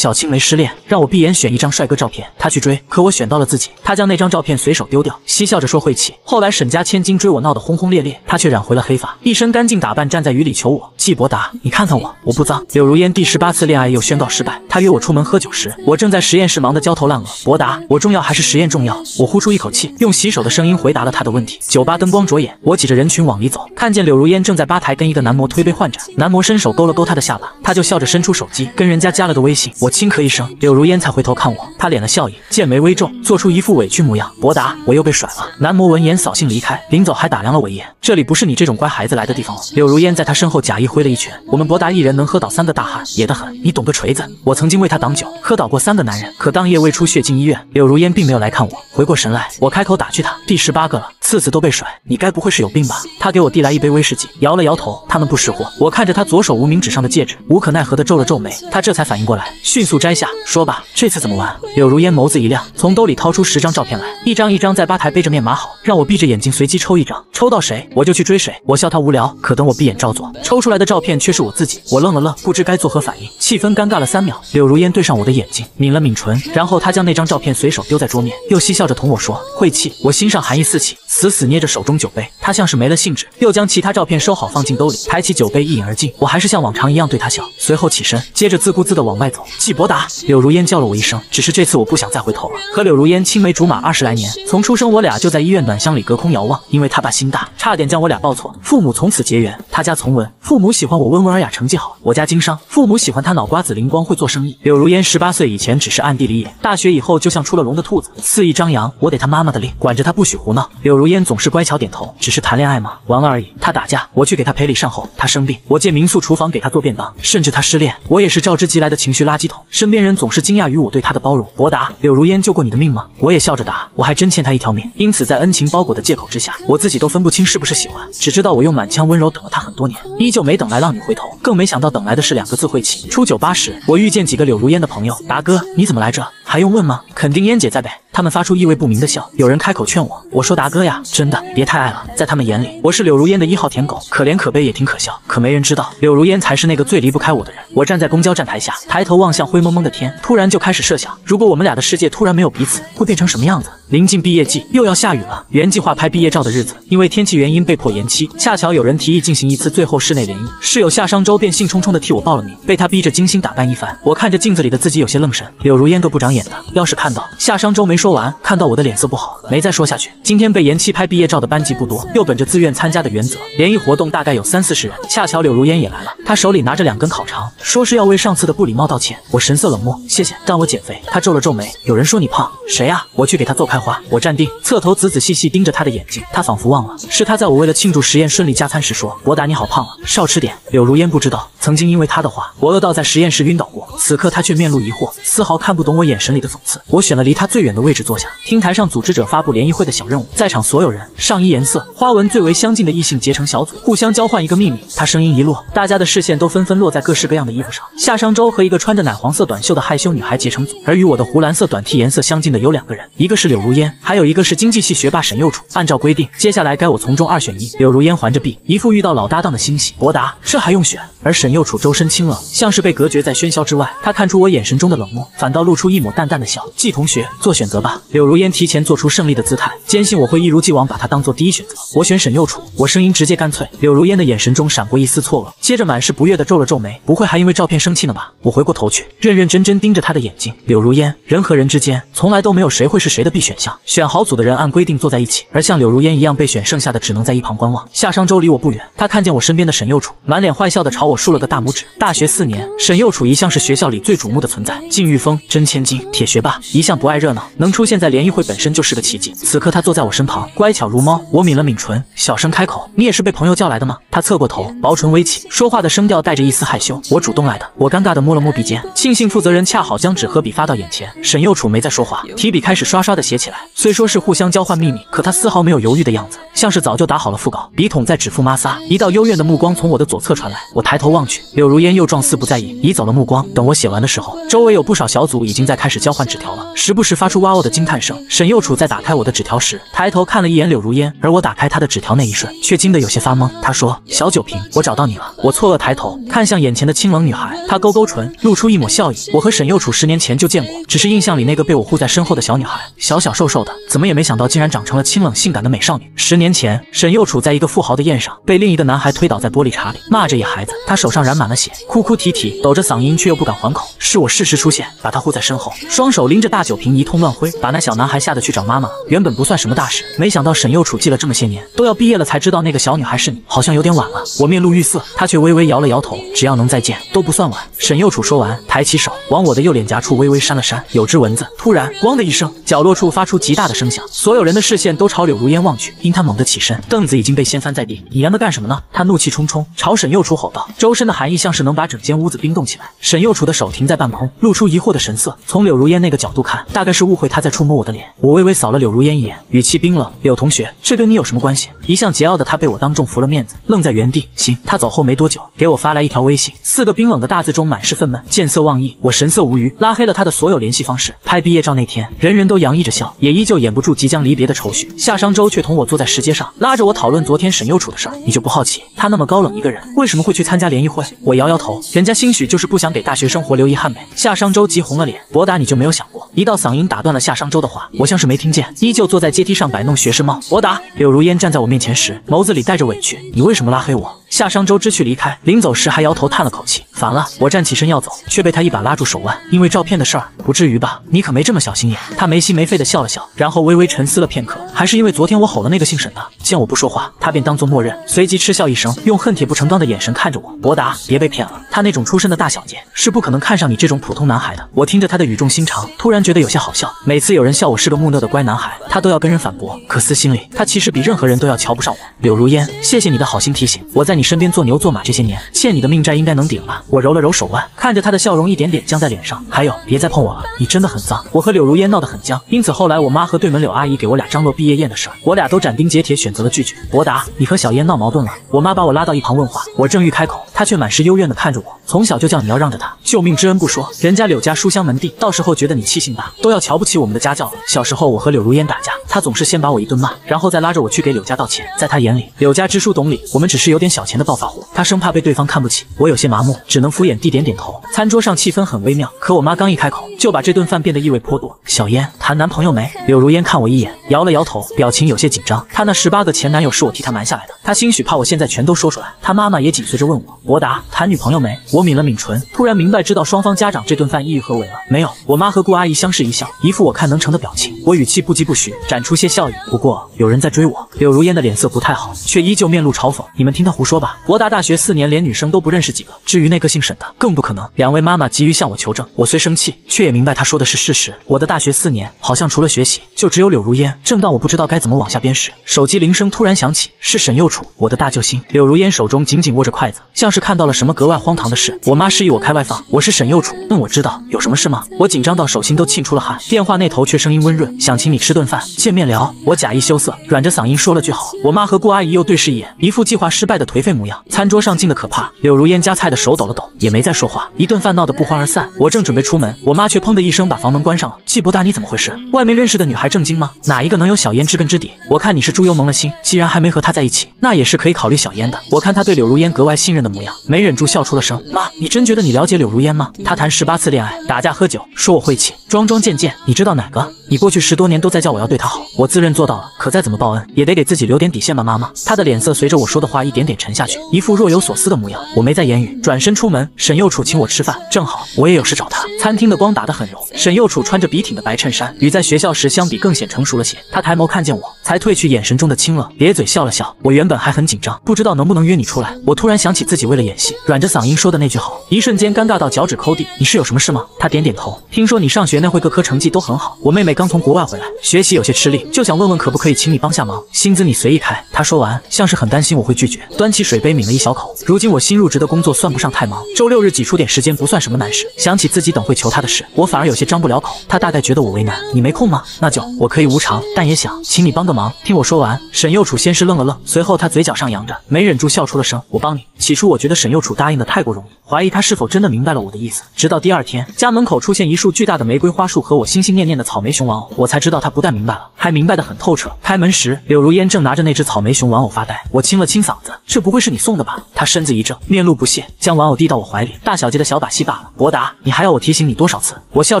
小青梅失恋，让我闭眼选一张帅哥照片，她去追，可我选到了自己，她将那张照片随手丢掉，嬉笑着说晦气。后来沈家千金追我闹得轰轰烈烈，她却染回了黑发，一身干净打扮站在雨里求我。季伯达，你看看我，我不脏。柳如烟第18次恋爱又宣告失败，她约我出门喝酒时，我正在实验室忙得焦头烂额。伯达，我重要还是实验重要？我呼出一口气，用洗手的声音回答了她的问题。酒吧灯光灼眼，我挤着人群往里走，看见柳如烟正在吧台跟一个男模推杯换盏，男模伸手勾了勾她的下巴，她就笑着伸出手机跟人家加了个微信。我轻咳一声，柳如烟才回头看我，她脸了笑意，剑眉微皱，做出一副委屈模样。伯达，我又被甩了。男模闻言扫兴离开，临走还打量了我一眼，这里不是你这种乖孩子来的地方哦。柳如烟在他身后假意挥了一拳，我们伯达一人能喝倒3个大汉，野得很，你懂个锤子。我曾经为他挡酒，喝倒过3个男人，可当夜胃出血进医院。柳如烟并没有来看我，回过神来，我开口打趣他，第18个了，次都被甩，你该不会是有病吧？他给我递来一杯威士忌，摇了摇头，他们不识货。我看着他左手无名指上的戒指，无可奈何的皱了皱眉，他这才反应过来，迅速摘下，说吧，这次怎么玩？柳如烟眸子一亮，从兜里掏出10张照片来，一张一张在吧台背着面码好，让我闭着眼睛随机抽一张，抽到谁我就去追谁。我笑他无聊，可等我闭眼照做，抽出来的照片却是我自己。我愣了愣，不知该作何反应，气氛尴尬了3秒。柳如烟对上我的眼睛，抿了抿唇，然后他将那张照片随手丢在桌面，又嬉笑着同我说晦气。我心上寒意四起，死捏着手中酒杯，他像是没了兴致，又将其他照片收好放进兜里，抬起酒杯一饮而尽。我还是像往常一样对他笑，随后起身，接着自顾自地往外走。季伯达，柳如烟叫了我一声，只是这次我不想再回头了。和柳如烟青梅竹马20来年，从出生我俩就在医院暖箱里隔空遥望，因为他爸心大，差点将我俩抱错。父母从此结缘，他家从文，父母喜欢我温文尔雅成绩好，我家经商，父母喜欢他脑瓜子灵光会做生意。柳如烟18岁以前只是暗地里野，大学以后就像出了笼的兔子，肆意张扬，我得他妈妈的令，管着他不许胡闹。柳如烟总是乖巧点头，只是谈恋爱嘛，玩而已。他打架，我去给他赔礼善后；他生病，我借民宿厨房给他做便当；甚至他失恋，我也是照之即来的情绪垃圾桶。身边人总是惊讶于我对他的包容。伯达，柳如烟救过你的命吗？我也笑着答，我还真欠他一条命。因此，在恩情包裹的借口之下，我自己都分不清是不是喜欢，只知道我用满腔温柔等了他很多年，依旧没等来浪女回头，更没想到等来的是2个字晦气。出酒吧时，我遇见几个柳如烟的朋友，达哥，你怎么来这？还用问吗？肯定烟姐在呗。他们发出意味不明的笑，有人开口劝我，我说达哥呀，真的别太爱了。在他们眼里，我是柳如烟的1号舔狗，可怜可悲也挺可笑。可没人知道，柳如烟才是那个最离不开我的人。我站在公交站台下，抬头望向灰蒙蒙的天，突然就开始设想，如果我们俩的世界突然没有彼此，会变成什么样子？临近毕业季，又要下雨了。原计划拍毕业照的日子，因为天气原因被迫延期。恰巧有人提议进行一次最后室内联谊，室友夏商周便兴冲冲地替我报了名，被他逼着精心打扮一番。我看着镜子里的自己有些愣神，柳如烟个不长眼的，要是看到夏商周没说完，看到我的脸色不好，没再说下去。今天被延期拍毕业照的班级不多，又本着自愿参加的原则，联谊活动大概有30-40人。恰巧柳如烟也来了，她手里拿着2根烤肠，说是要为上次的不礼貌道歉。我神色冷漠，谢谢，让我减肥。她皱了皱眉，有人说你胖，谁啊？我去给她做开。我站定，侧头仔仔细细盯着他的眼睛，他仿佛忘了，是他在我为了庆祝实验顺利加餐时说：“伯达你好胖啊，少吃点。”柳如烟不知道，曾经因为他的话，我饿到在实验室晕倒过。此刻他却面露疑惑，丝毫看不懂我眼神里的讽刺。我选了离他最远的位置坐下，听台上组织者发布联谊会的小任务，在场所有人上衣颜色、花纹最为相近的异性结成小组，互相交换一个秘密。他声音一落，大家的视线都纷纷落在各式各样的衣服上。夏商周和一个穿着奶黄色短袖的害羞女孩结成组，而与我的湖蓝色短 T 颜色相近的有2个人，一个是柳如烟，还有一个是经济系学霸沈幼楚。按照规定，接下来该我从中2选1。柳如烟环着臂，一副遇到老搭档的欣喜。伯达，这还用选？而沈幼楚周身清冷，像是被隔绝在喧嚣之外。他看出我眼神中的冷漠，反倒露出一抹淡淡的笑。季同学，做选择吧。柳如烟提前做出胜利的姿态，坚信我会一如既往把他当做第1选择。我选沈幼楚。我声音直接干脆。柳如烟的眼神中闪过一丝错愕，接着满是不悦的皱了皱眉。不会还因为照片生气呢吧？我回过头去，认认真真盯着他的眼睛。柳如烟，人和人之间从来都没有谁会是谁的必选。选好组的人按规定坐在一起，而像柳如烟一样被选剩下的只能在一旁观望。夏商周离我不远，他看见我身边的沈幼楚，满脸坏笑地朝我竖了个大拇指。大学4年，沈幼楚一向是学校里最瞩目的存在，靳玉峰、真千金、铁学霸，一向不爱热闹，能出现在联谊会本身就是个奇迹。此刻他坐在我身旁，乖巧如猫。我抿了抿唇，小声开口：“你也是被朋友叫来的吗？”他侧过头，薄唇微起，说话的声调带着一丝害羞。我主动来的，我尴尬地摸了摸鼻尖，庆幸负责人恰好将纸和笔发到眼前。沈幼楚没再说话，提笔开始刷刷地写起来。虽说是互相交换秘密，可他丝毫没有犹豫的样子，像是早就打好了腹稿，笔筒在指腹摩擦。一道幽怨的目光从我的左侧传来，我抬头望去，柳如烟又状似不在意，移走了目光。等我我写完的时候，周围有不少小组已经在开始交换纸条了，时不时发出哇哦的惊叹声。沈右楚在打开我的纸条时，抬头看了一眼柳如烟，而我打开他的纸条那一瞬，却惊得有些发懵。他说：“小酒瓶，我找到你了。”我错愕抬头看向眼前的清冷女孩，她勾勾唇，露出一抹笑意。我和沈右楚10年前就见过，只是印象里那个被我护在身后的小女孩，小小瘦瘦的，怎么也没想到竟然长成了清冷性感的美少女。10年前，沈右楚在一个富豪的宴上，被另一个男孩推倒在玻璃碴里，骂着野孩子。他手上染满了血，哭哭啼啼，抖着嗓音却又不敢还口。是我适时出现，把他护在身后，双手拎着大酒瓶一通乱挥，把那小男孩吓得去找妈妈。原本不算什么大事，没想到沈右楚记了这么些年，都要毕业了才知道那个小女孩是你，好像有点晚了。我面露欲色，他却微微摇了摇头，只要能再见都不算晚。沈右楚说完，抬起手往我的右脸颊处微微扇了扇，有只蚊子突然咣的一声，角落处发出极大的声响，所有人的视线都朝柳如烟望去。因他猛地起身，凳子已经被掀翻在地。你娘的干什么呢？他怒气冲冲朝沈右楚吼道，周身的寒意像是能把整间屋子冰冻起来。沈右楚的手停在半空，露出疑惑的神色。从柳如烟那个角度看，大概是误会他在触摸我的脸。我微微扫了柳如烟一眼，语气冰冷：“柳同学，这跟你有什么关系？”一向桀骜的他被我当众服了面子，愣在原地。行，他走后没多久，给我发来一条微信，4个冰冷的大字中满是愤懑，见色忘义。我神色无语，拉黑了他的所有联系方式。拍毕业照那天，人人都洋溢着笑，也依旧掩不住即将离别的愁绪。夏商周却同我坐在石阶上，拉着我讨论昨天沈右楚的事儿。你就不好奇，他那么高冷一个人，为什么会去参加联谊会？我摇摇头，人家兴许就是不想给大学生活留遗憾呗。夏商周急红了脸，博达你就没有想过？一道嗓音打断了夏商周的话，我像是没听见，依旧坐在阶梯上摆弄学士帽。博达，柳如烟站在我面前时，眸子里带着委屈，你为什么拉黑我？夏商周知趣离开，临走时还摇头叹了口气，烦了。我站起身要走，却被他一把拉住手腕，因为照片的事儿，不至于吧？你可没这么小心眼。他没心没肺的笑了笑，然后微微沉思了片刻，还是因为昨天我吼了那个姓沈的。见我不说话，他便当作默认，随即嗤笑一声，用恨铁不成钢的眼神看着我。博达，别被骗了，他那种出身的大小姐是不可能看上你这种普通男孩的。我听着他的语重心长，突然觉得有些好笑。每次有人笑我是个木讷的乖男孩，他都要跟人反驳，可私心里他其实比任何人都要瞧不上我。柳如烟，谢谢你的好心提醒，我在你身边做牛做马这些年，欠你的命债应该能顶了。我揉了揉手腕，看着他的笑容一点点僵在脸上。还有，别再碰我了，你真的很脏。我和柳如烟闹得很僵，因此后来我妈和对门柳阿姨给我俩张罗毕业宴的事儿，我俩都斩钉截铁选择了拒绝。博达，你和小烟闹矛盾了？我妈把我拉到一旁问话，我正欲开口，她却满是幽怨地看着我。从小就叫你要让着他，救命之恩不说，人家柳家书香门第，到时候觉得你气性大，都要瞧不起我们的家教了。小时候我和柳如烟打架，她总是先把我一顿骂，然后再拉着我去给柳家道歉。在她眼里，柳家知书懂礼，我们只是有点小钱的暴发户，她生怕被对方看不起。我有些麻木，只能敷衍地点点头。餐桌上气氛很微妙，可我妈刚一开口，就把这顿饭变得意味颇多。小烟，谈男朋友没？柳如烟看我一眼，摇了摇头，表情有些紧张。她那18个前男友是我替她瞒下来的，她兴许怕我现在全都说出来。她妈妈也紧随着问我，博达，谈女朋友没？我抿了抿唇，突然明白知道双方家长这顿饭意欲何为了。没有，我妈和顾阿姨相视一笑，一副我看能成的表情。我语气不疾不徐，展出些笑意。不过有人在追我。柳如烟的脸色不太好，却依旧面露嘲讽。你们听他胡说吧，博达大学4年连女生都不认识几个，至于那个姓沈的，更不可能。两位妈妈急于向我求证，我虽生气，却也明白她说的是事实。我的大学4年好像除了学习，就只有柳如烟。正当我不知道该怎么往下编时，手机铃声突然响起，是沈右楚，我的大救星。柳如烟手中紧紧握着筷子，像是看到了什么格外荒唐的事。我妈示意我开外放，我是沈右楚，问我知道有什么事吗？我紧张到手心都沁出了汗。电话那头却声音温润，想请你吃顿饭，见面聊。我假意羞涩，软着嗓音说了句好。我妈和顾阿姨又对视一眼，一副计划失败的颓废模样。餐桌上静得可怕，柳如烟夹菜的手抖了抖，也没再说话。一顿饭闹得不欢而散。我正准备出门，我妈却砰的一声把房门关上了。季伯达，你怎么回事？外面认识的女孩正经吗？哪一个能有小烟知根知底？我看你是猪油蒙了心，既然还没和她在一起，那也是可以考虑小烟的。我看她对柳如烟格外信任的模样，没忍住笑出了声。妈，你真觉得你了解柳如烟吗？她谈18次恋爱，打架喝酒，说我晦气，桩桩件件，你知道哪个？你过去10多年都在叫我要对她好，我自认做到了，可再怎么报恩，也得给自己留点底线吧，妈妈。她的脸色随着我说的话一点点沉下去，一副若有所思的模样。我没再言语，转身出门。沈右楚请我吃饭，正好我也有事找他。餐厅的光打得很柔，沈右楚穿着笔挺的白衬衫，与在学校时相比更显成熟了些。他抬眸看见我，才褪去眼神中的清冷，咧嘴笑了笑。我原本还很紧张，不知道能不能约你出来。我突然想起自己为了演戏，软着嗓音说的那句好，一瞬间尴尬到脚趾抠地。你是有什么事吗？他点点头。听说你上学那会各科成绩都很好，我妹妹刚从国外回来，学习有些吃力，就想问问可不可以请你帮下忙，薪资你随意开。他说完，像是很担心我会拒绝，端起水杯抿了一小口。如今我新入职的工作算不上太忙，周六日挤出点时间不算什么难事。想起自己等会求他的事，我反而有些张不了口。他大概觉得我为难，你没空吗？那就我可以无偿，但也想请你帮个忙。听我说完，沈幼楚先是愣了愣，随后他嘴角上扬着，没忍住笑出了声。我帮你。起初我觉得沈幼楚答应的太过容易，怀疑他是否真的明白了我的意思。直到第二天，家门口出现一束巨大的玫瑰花束和我心心念念的草莓熊玩偶，我才知道他不但明白了，还明白得很透彻。开门时，柳如烟正拿着那只草莓熊玩偶发呆。我清了清嗓子，这不会是你送的吧？他身子一怔，面露不屑，将玩偶递到我怀里。大小姐的小把戏罢了，博达，你还要我提醒你多少次？我笑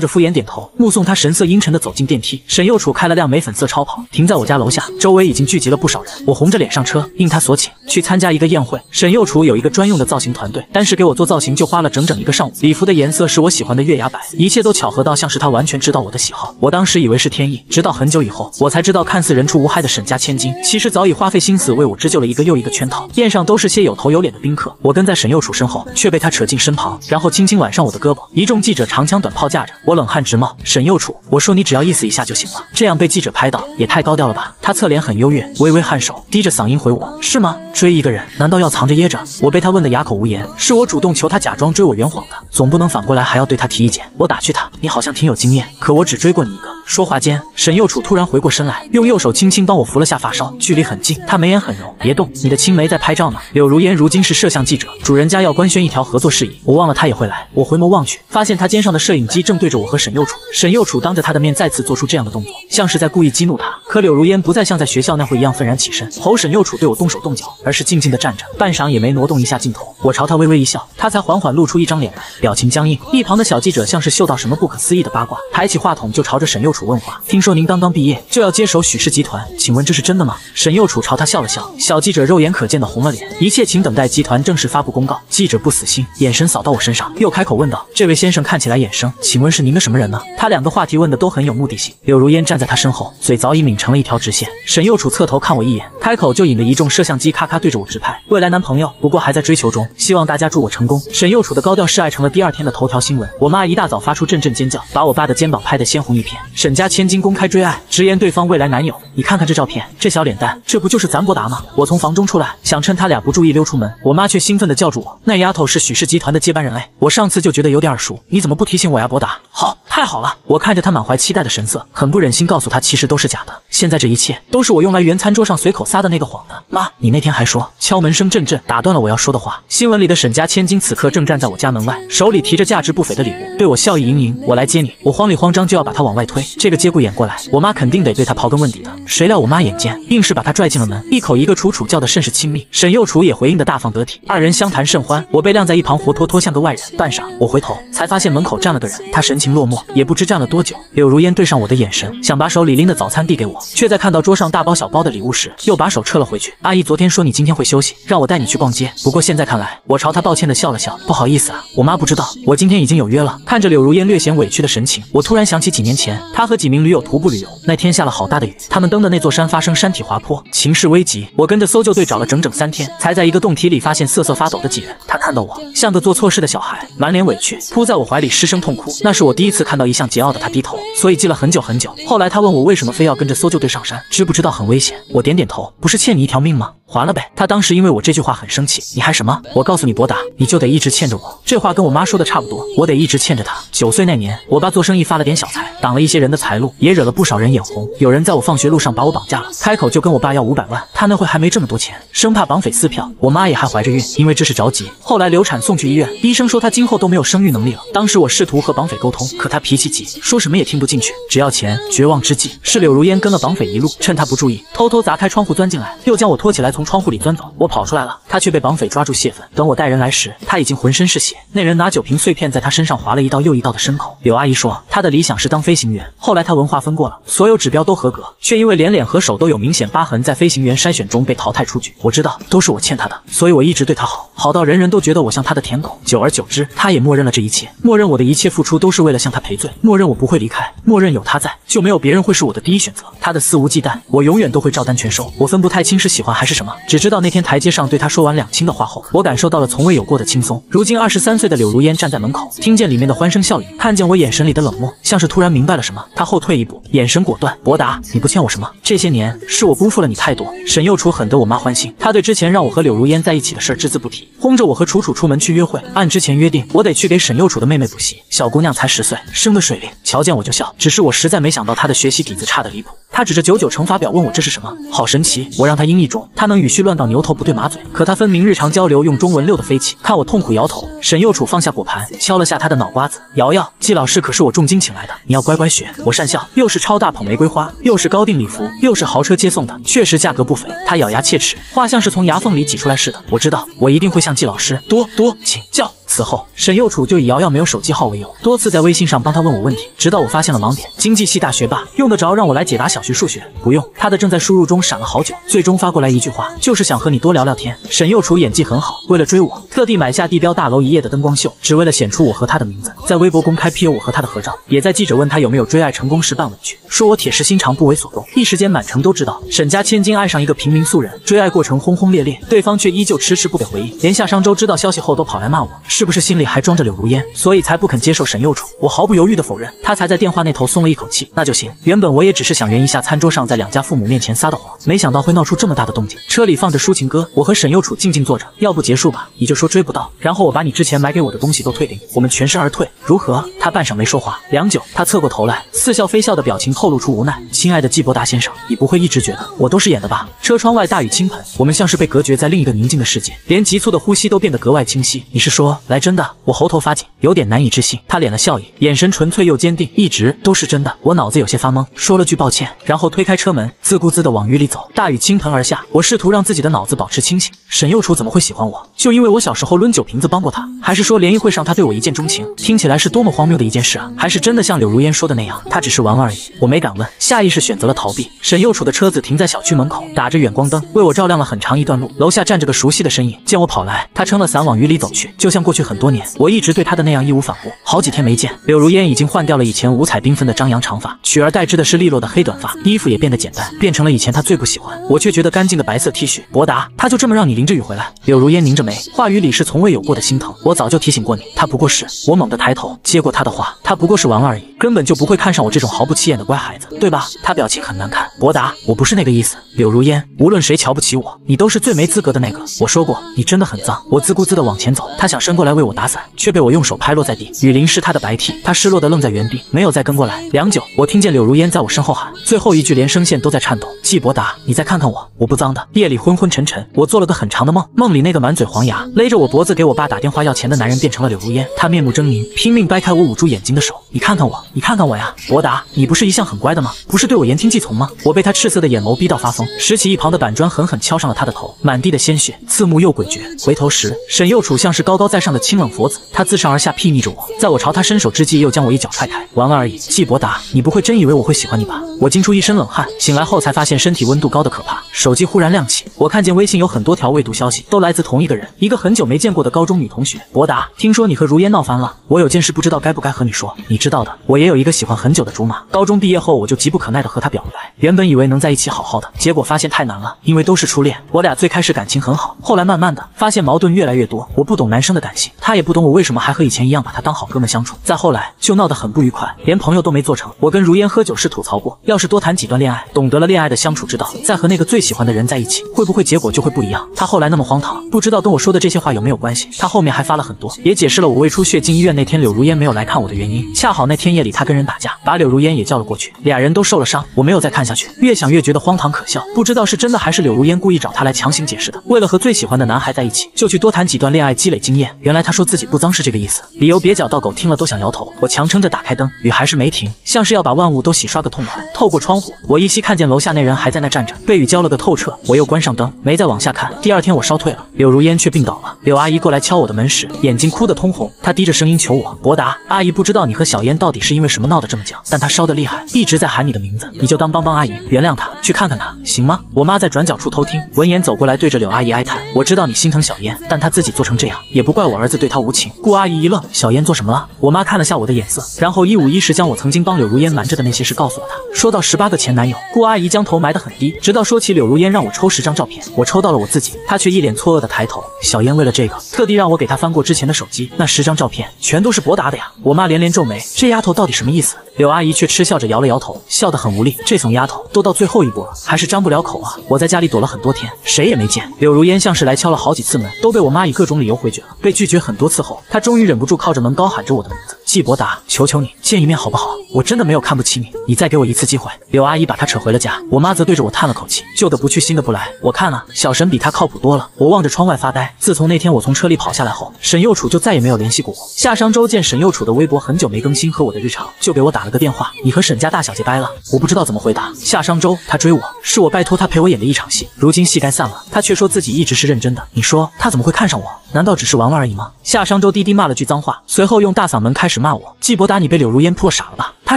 着敷衍点头，目送他神色阴沉地走进电梯。沈幼楚开了辆美粉色超跑，停在我家楼下，周围已经聚集了不少人。我红着脸上车，应他所请，去参加一个宴会。沈幼楚有一个专用的造型团队，单是给我做造型就花了整整一个上午。礼服的颜色是我喜欢的月牙白，一切都巧合到像是他完全知道我的喜好。我当时以为是天意，直到很久以后，我才知道，看似人畜无害的沈家千金，其实早已花费心思为我织就了一个又一个圈套。宴上都是些有头有脸的宾客，我跟在沈幼楚身后，却被他扯进身旁，然后轻轻挽上我的胳膊。一众记者长枪短炮架着，我冷汗直冒。沈幼楚，我说你只要意思一下就行了，这样被记者拍到也太高调了吧？他侧脸很优越，微微颔首，低着嗓音回我：是吗？追一个人难道要藏着掖着？我被他问得哑口无言，是我主动求他假装追我圆谎的，总不能反过来还要对他提意见。我打趣他：你好像挺有经验，可我只追过你一个。说话间，沈幼楚突然回过身来，用右手轻轻帮我扶了下发梢，距离很近。他眉眼很柔，别动，你的青梅在拍照呢。柳如烟如今是摄像记者，主人家要官宣一条合作事宜，我忘了他也会来。我回眸望去，发现他肩上的摄影机正对着我和沈幼楚。沈幼楚当着他的面再次做出这样的动作，像是在故意激怒他。可柳如烟不再像在学校那会一样愤然起身，吼沈幼楚对我动手动脚，而是静静地站着，半晌也没挪动一下镜头。我朝他微微一笑，他才缓缓露出一张脸来，表情僵硬。一旁的小记者像是嗅到什么不可思议的八卦，抬起话筒就朝着沈幼楚问话，听说您刚刚毕业就要接手许氏集团，请问这是真的吗？沈幼楚朝他笑了笑，小记者肉眼可见的红了脸。一切请等待集团正式发布公告。记者不死心，眼神扫到我身上，又开口问道：这位先生看起来眼生，请问是您的什么人呢？他两个话题问的都很有目的性。柳如烟站在他身后，嘴早已抿成了一条直线。沈幼楚侧头看我一眼，开口就引得一众摄像机咔咔对着我直拍。未来男朋友，不过还在追求中，希望大家祝我成功。沈幼楚的高调示爱成了第二天的头条新闻。我妈一大早发出阵阵尖叫，把我爸的肩膀拍得鲜红一片。沈家千金公开追爱，直言对方未来男友。你看看这照片，这小脸蛋，这不就是咱博达吗？我从房中出来，想趁他俩不注意溜出门，我妈却兴奋地叫住我：那丫头是许氏集团的接班人哎！我上次就觉得有点耳熟，你怎么不提醒我呀，博达？好，太好了！我看着他满怀期待的神色，很不忍心告诉他其实都是假的，现在这一切都是我用来圆餐桌上随口撒的那个谎的。妈，你那天还说……敲门声阵阵，打断了我要说的话。新闻里的沈家千金此刻正站在我家门外，手里提着价值不菲的礼物，对我笑意盈盈。我来接你，我慌里慌张就要把他往外推。这个节骨眼过来，我妈肯定得对他刨根问底的。谁料我妈眼尖，硬是把他拽进了门，一口一个楚楚叫得甚是亲密。沈幼楚也回应得大方得体，二人相谈甚欢。我被晾在一旁，活脱脱像个外人。半晌，我回头才发现门口站了个人，他神情落寞，也不知站了多久。柳如烟对上我的眼神，想把手里拎的早餐递给我，却在看到桌上大包小包的礼物时，又把手撤了回去。阿姨昨天说你今天会休息，让我带你去逛街。不过现在看来，我朝他抱歉的笑了笑，不好意思啊，我妈不知道，我今天已经有约了。看着柳如烟略显委屈的神情，我突然想起几年前他和几名驴友徒步旅游，那天下了好大的雨，他们登的那座山发生山体滑坡，情势危急。我跟着搜救队找了整整3天，才在一个洞体里发现瑟瑟发抖的几人。他看到我，像个做错事的小孩，满脸委屈，扑在我怀里失声痛哭。那是我第一次看到一向桀骜的他低头，所以记了很久很久。后来他问我为什么非要跟着搜救队上山，知不知道很危险？我点点头，不是欠你一条命吗？还了呗。他当时因为我这句话很生气，你还什么？我告诉你博达，你就得一直欠着我。这话跟我妈说的差不多，我得一直欠着他。9岁那年，我爸做生意发了点小财，挡了一些人的财路，也惹了不少人眼红。有人在我放学路上把我绑架了，开口就跟我爸要500万，他那会还没这么多钱，生怕绑匪撕票。我妈也还怀着孕，因为这事着急，后来流产送去医院，医生说她今后都没有生育能力了。当时我试图和绑匪沟通，可他脾气急，说什么也听不进去，只要钱。绝望之际，是柳如烟跟了绑匪一路，趁他不注意，偷偷砸开窗户钻进来，又将我拖起来从窗户里钻走。我跑出来了，他却被绑匪抓住泄愤。等我带人来时，他已经浑身是血。那人拿酒瓶碎片在他身上划了一道又一道的深口。柳阿姨说，他的理想是当飞行员，后来他文化分过了，所有指标都合格，却因为连脸和手都有明显疤痕，在飞行员筛选中被淘汰出局。我知道都是我欠他的，所以我一直对他好，好到人人都觉得我像他的舔狗。久而久之，他也默认了这一切，默认我的一切付出都是为了向他赔罪，默认我不会离开，默认有他在，就没有别人会是我的第一选择。他的肆无忌惮，我永远都会照单全收。我分不太清是喜欢还是什么。吗？只知道那天台阶上对他说完两清的话后，我感受到了从未有过的轻松。如今23岁的柳如烟站在门口，听见里面的欢声笑语，看见我眼神里的冷漠，像是突然明白了什么。他后退一步，眼神果断：“伯达，你不欠我什么，这些年是我辜负了你太多。”沈幼楚很得我妈欢心，她对之前让我和柳如烟在一起的事只字不提，轰着我和楚楚出门去约会。按之前约定，我得去给沈幼楚的妹妹补习。小姑娘才10岁，生的水灵，瞧见我就笑。只是我实在没想到她的学习底子差得离谱。她指着99乘法表问我这是什么，好神奇！我让她音译中，她能语序乱到牛头不对马嘴，可她分明日常交流用中文溜得飞起。看我痛苦摇头，沈幼楚放下果盘，敲了下她的脑瓜子。瑶瑶，季老师可是我重金请来的，你要乖乖学。我讪笑，又是超大捧玫瑰花，又是高定礼服，又是豪车接送的，确实价格不菲。她咬牙切齿，话像是从牙缝里挤出来似的。我知道，我一定会向季老师多请教。此后，沈幼楚就以瑶瑶没有手机号为由，多次在微信上帮她问我问题，直到我发现了盲点。经济系大学霸用得着让我来解答小学数学？不用。他的正在输入中闪了好久，最终发过来一句话，就是想和你多聊聊天。沈幼楚演技很好，为了追我，特地买下地标大楼一夜的灯光秀，只为了显出我和他的名字，在微博公开 PO 我和他的合照，也在记者问他有没有追爱成功时办委屈，说我铁石心肠不为所动。一时间满城都知道，沈家千金爱上一个平民素人，追爱过程轰轰烈烈，对方却依旧迟迟不给回应，连夏商周知道消息后都跑来骂我。是不是心里还装着柳如烟，所以才不肯接受沈幼楚？我毫不犹豫的否认，他才在电话那头松了一口气。那就行，原本我也只是想圆一下餐桌上在两家父母面前撒的谎，没想到会闹出这么大的动静。车里放着抒情歌，我和沈幼楚静静坐着，要不结束吧，你就说追不到，然后我把你之前买给我的东西都退给你，我们全身而退，如何？他半晌没说话，良久，他侧过头来，似笑非笑的表情透露出无奈。亲爱的季伯达先生，你不会一直觉得我都是演的吧？车窗外大雨倾盆，我们像是被隔绝在另一个宁静的世界，连急促的呼吸都变得格外清晰。你是说？来真的？我喉头发紧，有点难以置信。他敛了笑意，眼神纯粹又坚定，一直都是真的。我脑子有些发懵，说了句抱歉，然后推开车门，自顾自地往雨里走。大雨倾盆而下，我试图让自己的脑子保持清醒。沈幼楚怎么会喜欢我？就因为我小时候抡酒瓶子帮过他？还是说联谊会上他对我一见钟情？听起来是多么荒谬的一件事啊！还是真的像柳如烟说的那样，他只是玩玩而已？我没敢问，下意识选择了逃避。沈幼楚的车子停在小区门口，打着远光灯，为我照亮了很长一段路。楼下站着个熟悉的身影，见我跑来，他撑了伞往雨里走去，就像过去很多年，我一直对他的那样义无反顾。好几天没见，柳如烟已经换掉了以前五彩缤纷的张扬长发，取而代之的是利落的黑短发，衣服也变得简单，变成了以前他最不喜欢，我却觉得干净的白色 T 恤。伯达，他就这么让你淋着雨回来？柳如烟凝着眉，话语里是从未有过的心疼。我早就提醒过你，他不过是……我猛地抬头接过他的话，他不过是玩玩而已，根本就不会看上我这种毫不起眼的乖孩子，对吧？他表情很难看。伯达，我不是那个意思。柳如烟，无论谁瞧不起我，你都是最没资格的那个。我说过，你真的很脏。我自顾自地往前走，他想伸过来为我打伞，却被我用手拍落在地。雨淋湿他的白 T， 他失落的愣在原地，没有再跟过来。良久，我听见柳如烟在我身后喊，最后一句连声线都在颤抖：“季伯达，你再看看我，我不脏的。”夜里昏昏沉沉，我做了个很长的梦，梦里那个满嘴黄牙、勒着我脖子给我爸打电话要钱的男人变成了柳如烟，他面目狰狞，拼命掰开我捂住眼睛的手：“你看看我，你看看我呀，伯达，你不是一向很乖的吗？不是对我言听计从吗？”我被他赤色的眼眸逼到发疯，拾起一旁的板砖狠狠敲上了他的头，满地的鲜血，刺目又诡谲。回头时，沈幼楚像是高高在上的清冷佛子，他自上而下睥睨着我，在我朝他伸手之际，又将我一脚踹开。玩玩而已，季伯达，你不会真以为我会喜欢你吧？我惊出一身冷汗，醒来后才发现身体温度高的可怕。手机忽然亮起，我看见微信有很多条未读消息，都来自同一个人，一个很久没见过的高中女同学。伯达，听说你和如烟闹翻了，我有件事不知道该不该和你说。你知道的，我也有一个喜欢很久的竹马，高中毕业后我就急不可耐的和她表白，原本以为能在一起好好的，结果发现太难了，因为都是初恋。我俩最开始感情很好，后来慢慢的发现矛盾越来越多，我不懂男生的感性，他也不懂我为什么还和以前一样把他当好哥们相处。再后来就闹得很不愉快，连朋友都没做成。我跟如烟喝酒时吐槽过，要是多谈几段恋爱，懂得了恋爱的相处之道，再和那个最喜欢的人在一起，会不会结果就会不一样？他后来那么荒唐，不知道跟我说的这些话有没有关系。他后面还发了很多，也解释了我胃出血进医院那天柳如烟没有来看我的原因。恰好那天夜里他跟人打架，把柳如烟也叫了过去，俩人都受了伤。我没有再看下去，越想越觉得荒唐可笑，不知道是真的还是柳如烟故意找他来强行解释的。为了和最喜欢的男孩在一起，就去多谈几段恋爱积累经验。原来他说自己不脏是这个意思，理由蹩脚到狗听了都想摇头。我强撑着打开灯，雨还是没停，像是要把万物都洗刷个痛快。透过窗户，我依稀看见楼下那人还在那站着，被雨浇了个透彻。我又关上灯，没再往下看。第二天我烧退了，柳如烟却病倒了。柳阿姨过来敲我的门时，眼睛哭得通红，她低着声音求我：“伯达，阿姨不知道你和小烟到底是因为什么闹得这么僵，但她烧得厉害，一直在喊你的名字，你就当帮帮阿姨，原谅她，去看看她，行吗？”我妈在转角处偷听，闻言走过来，对着柳阿姨哀叹：“我知道你心疼小烟，但她自己做成这样，也不怪我。”儿子对她无情。顾阿姨一愣，小燕做什么了？我妈看了下我的眼色，然后一五一十将我曾经帮柳如烟瞒着的那些事告诉了她。说到18个前男友，顾阿姨将头埋得很低，直到说起柳如烟让我抽10张照片，我抽到了我自己，她却一脸错愕的抬头。小燕为了这个，特地让我给她翻过之前的手机，那10张照片全都是博达的呀。我妈连连皱眉，这丫头到底什么意思？柳阿姨却嗤笑着摇了摇头，笑得很无力。这怂丫头都到最后一步了，还是张不了口啊！我在家里躲了很多天，谁也没见。柳如烟像是来敲了好几次门，都被我妈以各种理由回绝了。被拒绝很多次后，她终于忍不住靠着门高喊着我的名字：“季伯达，求求你见一面好不好？我真的没有看不起你，你再给我一次机会。”柳阿姨把她扯回了家，我妈则对着我叹了口气，旧的不去，新的不来。我看了，小沈比她靠谱多了。我望着窗外发呆。自从那天我从车里跑下来后，沈幼楚就再也没有联系过我。夏商周见沈幼楚的微博很久没更新和我的日常，就给我打了个电话：“你和沈家大小姐掰了。”我不知道怎么回答。夏商周，他追我，是我拜托他陪我演的一场戏。如今戏该散了，他却说自己一直是认真的。你说他怎么会看上我？难道只是玩玩而已吗？夏商周低低骂了句脏话，随后用大嗓门开始骂我：“季伯达，你被柳如烟破傻了吧？他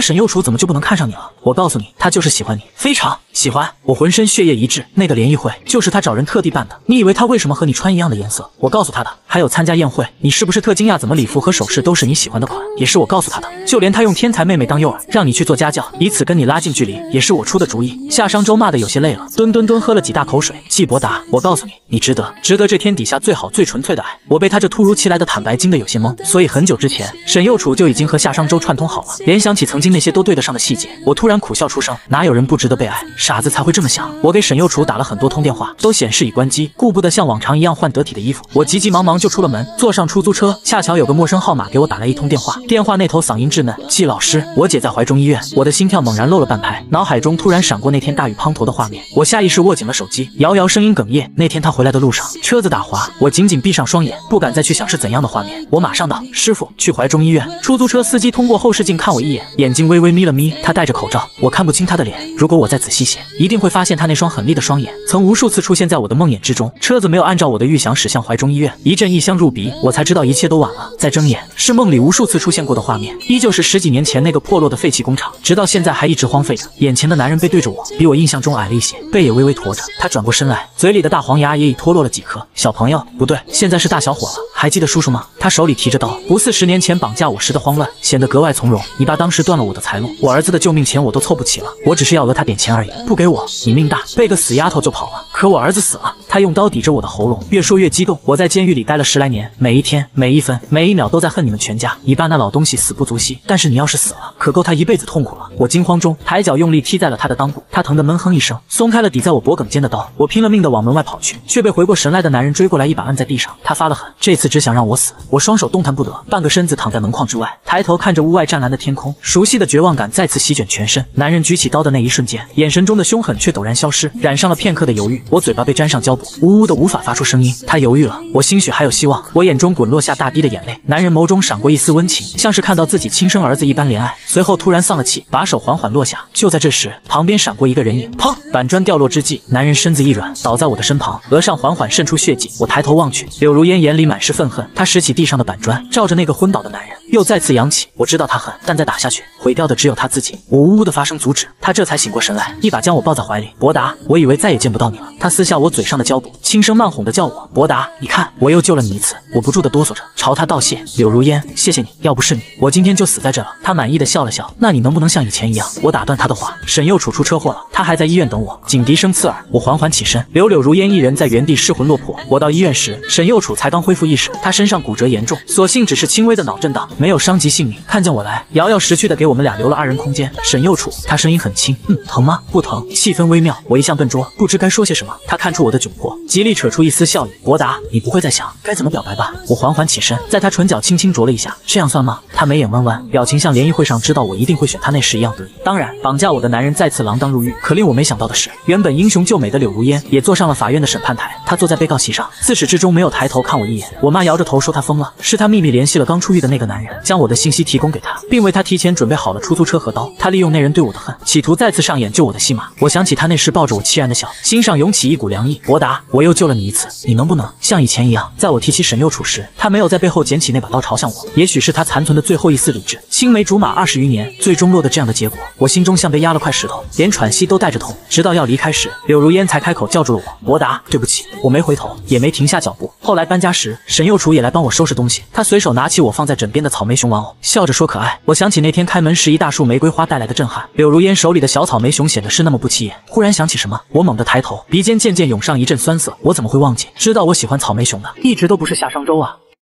沈幼楚怎么就不能看上你了？我告诉你，他就是喜欢你，非常喜欢。”我浑身血液一滞，那个联谊会就是他找人特地办的。你以为他为什么和你穿一样的颜色？我告诉他的。还有参加宴会，你是不是特惊讶？怎么礼服和首饰都是你喜欢的款？也是我告诉他的。就连他用天才妹妹当诱饵，让你去做家教，以此跟你拉近距离，也是我出的主意。夏商周骂得有些累了，蹲喝了几大口水。季伯达，我告诉你，你值得这天底下最好最纯粹的爱。我被他这突如其来的坦白惊得有些懵，所以很久之前，沈幼楚就已经和夏商周串通好了。联想起曾经那些都对得上的细节，我突然苦笑出声。哪有人不值得被爱？傻子才会这么想。我给沈幼楚打了很多通电话，都显示已关机，顾不得像往常一样换得体的衣服。我急急忙忙就出了门，坐上出租车，恰巧有个陌生号码给我打来一通电话。电话那头嗓音稚嫩：“季老师，我姐在怀中医院。”我的心跳猛然漏了半拍，脑海中突然闪过那天大雨滂沱的画面，我下意识握紧了手机，摇摇声音哽咽。那天他回来的路上，车子打滑，我紧闭上双眼，不敢再去想是怎样的画面。我马上道：“师傅，去怀中医院。”出租车司机通过后视镜看我一眼，眼睛微微眯了眯。他戴着口罩，我看不清他的脸，如果我再仔细些，一定会发现他那双狠厉的双眼曾无数次出现在我的梦魇之中。车子没有按照我的预想驶向怀中医院，一阵异香入鼻，我才知道一切都晚了。再睁眼，是梦里无数次出现过的画面，依旧是10几年前那个破落的废弃工厂，直到现在还一直荒废着。眼前的男人背对着我，比我印象中矮了一些，背也微微驼着。他转过身来，嘴里的大黄牙也已脱落了几颗。小朋友，不对，现在是大小伙了，还记得叔叔吗？他手里提着刀，不似10年前绑架我时的慌乱，显得格外从容。你爸当时断了我的财路，我儿子的救命钱我都凑不齐了，我只是要讹他点钱而已。不给我，你命大，背个死丫头就跑了。可我儿子死了。他用刀抵着我的喉咙，越说越激动。我在监狱里待了10来年，每一天、每一分、每一秒都在恨你们全家。你爸那老东西死不足惜，但是你要是死了，可够他一辈子痛苦了。我惊慌中，抬脚用力踢在了他的裆部，他疼得闷哼一声，松开了抵在我脖颈间的刀。我拼了命的往门外跑去，却被回过神来的男人追过来，一把按在地上。他发了狠，这次只想让我死。我双手动弹不得，半个身子躺在门框之外，抬头看着屋外湛蓝的天空，熟悉的绝望感再次席卷全身。男人举起刀的那一瞬间，眼神中的凶狠却陡然消失，染上了片刻的犹豫。我嘴巴被沾上胶布，呜呜的无法发出声音。他犹豫了，我兴许还有希望。我眼中滚落下大滴的眼泪，男人眸中闪过一丝温情，像是看到自己亲生儿子一般怜爱。随后突然丧了气，把手缓缓落下。就在这时，旁边闪过一个人影，砰！板砖掉落之际，男人身子一软，倒在我的身旁，额上缓缓渗出血迹。我抬头望去，柳如烟眼里满是愤恨，她拾起地上的板砖，照着那个昏倒的男人，又再次扬起。我知道她狠，但再打下去，毁掉的只有她自己。我呜呜的发声阻止，她这才醒过神来，一把将我抱在怀里。伯达，我以为再也见不到你了。她撕下我嘴上的胶布，轻声慢哄的叫我：“伯达，你看，我又救了你一次。”我不住的哆嗦着，朝他道谢：“柳如烟，谢谢你，要不是你，我今天就死在这了。”他满意的笑了笑：“那你能不能像以前一样？”我打断他的话：“沈又出车祸了，他还在医院等我。”警笛声刺耳，我缓缓起身，柳如烟一人在原地失魂落魄。我到医院时，沈又楚才刚恢复意识，他身上骨折严重，所幸只是轻微的脑震荡，没有伤及性命。看见我来，摇摇识趣的给我们俩留了2人空间。沈又楚，他声音很轻：“疼吗？不疼。”气氛微妙，我一向笨拙，不知该说些什么。他看出我的窘迫，极力扯出一丝笑意：“伯达，你不会再想该怎么表白吧？”我缓缓起身，在他唇角轻轻啄了一下：“这样算吗？”他眉眼弯弯，表情像联谊会上知道我一定会选他那时一样得意。当然，绑架我的男人再次锒铛入狱。可令我没想到的是，原本英雄救美的柳如烟也坐上了法院的审判台。他坐在被告席上，自始至终没有抬头看我一眼。我妈摇着头说他疯了，是他秘密联系了刚出狱的那个男人，将我的信息提供给他，并为他提前准备好了出租车和刀。他利用那人对我的恨，企图再次上演救我的戏码。我想起他那时抱着我凄然的笑，心上涌起一股凉意。伯达，我又救了你一次，你能不能像以前一样？在我提起沈幼楚时，他没有在背后捡起那把刀朝向我，也许是他残存的最后一丝理智。青梅竹马20余年，最终落得这样的结果，我心中像被压了块石头，连喘息都带着痛。直到要离开时，柳如烟才开口叫住了我：“伯达，对不起，我没回头，也没停下脚步。后来搬家时，沈幼楚也来帮我收拾东西，他随手拿起我放在枕边的草莓熊玩偶，笑着说可爱。我想起那天开门时一大束玫瑰花带来的震撼，柳如烟手里的小草莓熊显得是那么不起眼。忽然想起什么，我猛地抬头，鼻尖渐渐涌上一阵酸涩。我怎么会忘记？知道我喜欢草莓熊呢？一直都不是夏商周啊。